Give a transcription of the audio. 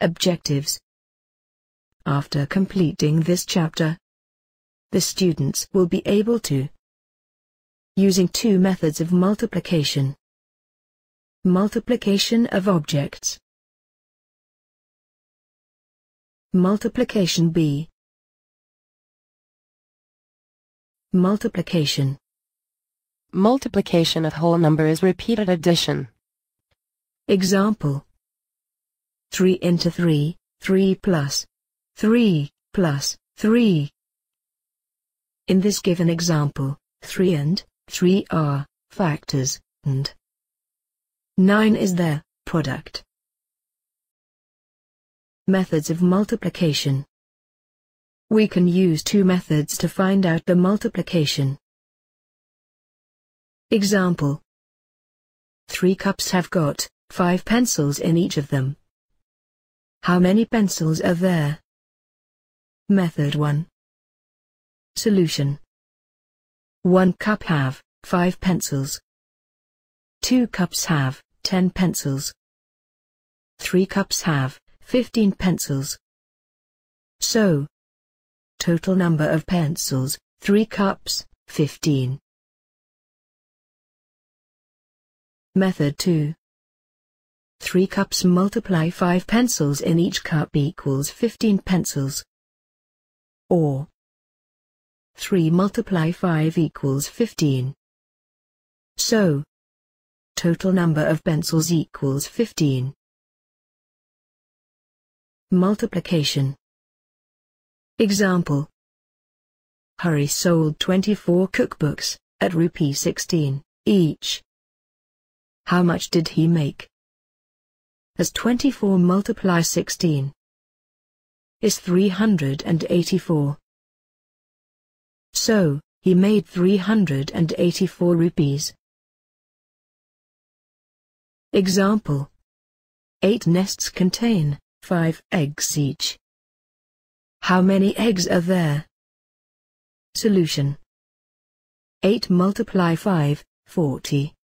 objectives. After completing this chapter, the students will be able to using two methods of multiplication. Multiplication of objects. Multiplication B. Multiplication. Multiplication of whole number is repeated addition. Example. 3 into 3, 3 plus 3 plus 3. In this given example, 3 and 3 are factors, and 9 is their product. Methods of multiplication. We can use two methods to find out the multiplication. Example. 3 cups have got 5 pencils in each of them. How many pencils are there? Method 1. Solution. 1 cup have 5 pencils. 2 cups have 10 pencils. 3 cups have 15 pencils. So, total number of pencils, 3 cups, 15. Method 2. 3 cups multiply 5 pencils in each cup equals 15 pencils. Or, 3 multiply 5 equals 15. So, total number of pencils equals 15. Multiplication. Example. Hari sold 24 cookbooks, at ₹16, each. How much did he make? As 24 multiply 16? Is 384. So, he made ₹384. Example. 8 nests contain 5 eggs each. How many eggs are there? Solution. 8 multiply 5, 40.